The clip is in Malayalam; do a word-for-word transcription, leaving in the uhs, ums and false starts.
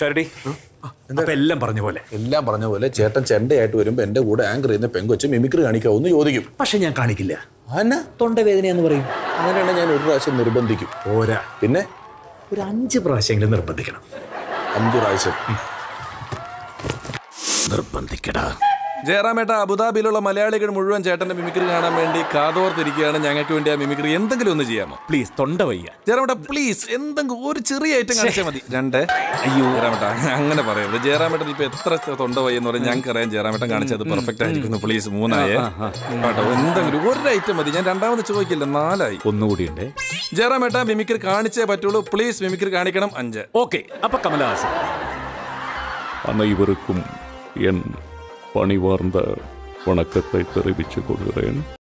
ഷെർഡി അപ്പോൾ എല്ലാം പറഞ്ഞ പോലെ എല്ലാം പറഞ്ഞ പോലെ ചേട്ടൻ ചെണ്ടയായിട്ട് വരുമ്പോൾ എൻ്റെ കൂടെ ആങ്കർ ചെയ്യുന്ന പെങ്കൊച്ച് മിമിക്രി കാണിക്കാവെന്ന് ചോദിക്കും. പക്ഷെ ഞാൻ കാണിക്കില്ല. അന്ന തൊണ്ടവേദനയെന്ന് പറയും. അങ്ങനെയാണ് ഞാൻ ഒരു പ്രാവശ്യം നിർബന്ധിക്കും. പോരാ, പിന്നെ ഒരു അഞ്ച് പ്രാവശ്യമെങ്കിലും നിർബന്ധിക്കണം. അഞ്ച് പ്രാവശ്യം നിർബന്ധിക്കടാ. ജയറാമേട്ട, അബുദാബിയിലുള്ള മലയാളികൾ മുഴുവൻ ചേട്ടന്റെ മിമിക്രി കാണാൻ വേണ്ടി കാതോർത്തിരിക്കുകയാണ്. ഞങ്ങൾക്ക് വേണ്ടി ആ മിമിക്രി എന്തെങ്കിലും ഒന്ന് ചെയ്യാമോ പ്ലീസ്? തൊണ്ട വയ്യ ജയറാമേട്ട, പ്ലീസ് എന്തെങ്കിലും ഒരു ചെറിയ ഐറ്റം കാണിച്ചാൽ മതി. രണ്ട് അയ്യോ ജയറാമേട്ട, അങ്ങനെ പറയരുത്. ജയറാമേട്ടൻ ഇപ്പൊ എത്ര തൊണ്ട വയ്യെന്ന് പറഞ്ഞാൽ ഞങ്ങൾക്ക് അറിയാം. ജയറാമേട്ടൻ കാണിച്ചത് പെർഫെക്റ്റ് ആയിരിക്കുന്നു. പ്ലീസ് മൂന്നായ കേട്ടോ, എന്തെങ്കിലും ഒരു ഐറ്റം മതി. ഞാൻ രണ്ടാമത് ചോദിക്കില്ല. നാലായി, ഒന്നുകൂടി ഉണ്ട്. ജയറാമേട്ട, മിമിക്രി കാണിച്ചേ പറ്റുള്ളൂ. പ്ലീസ് മിമിക്രി കാണിക്കണം. അഞ്ച്. ഓക്കെ. അപ്പൊ കമലഹാസൻ அனைவருக்கும் என் பணிவார்ந்த வணக்கத்தை தெரிவித்துக் கொள்கிறேன்.